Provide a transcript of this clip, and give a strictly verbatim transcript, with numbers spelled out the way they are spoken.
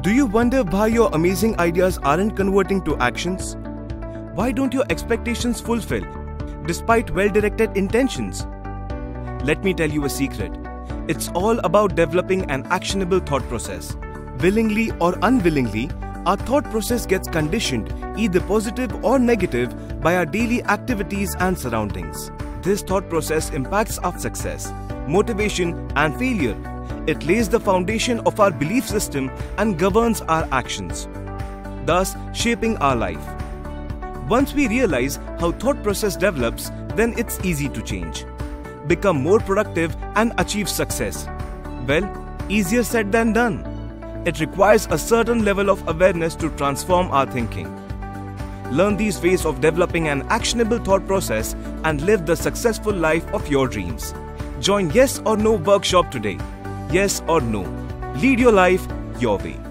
Do you wonder why your amazing ideas aren't converting to actions? Why don't your expectations fulfill, despite well-directed intentions? Let me tell you a secret. It's all about developing an actionable thought process. Willingly or unwillingly, our thought process gets conditioned, either positive or negative, by our daily activities and surroundings. This thought process impacts our success, motivation, and failure. It lays the foundation of our belief system and governs our actions, thus shaping our life. Once we realize how thought process develops, then it's easy to change, become more productive and achieve success. Well, easier said than done. It requires a certain level of awareness to transform our thinking. Learn these ways of developing an actionable thought process and live the successful life of your dreams. Join Yes or No workshop today. Yes or No. Lead your life your way.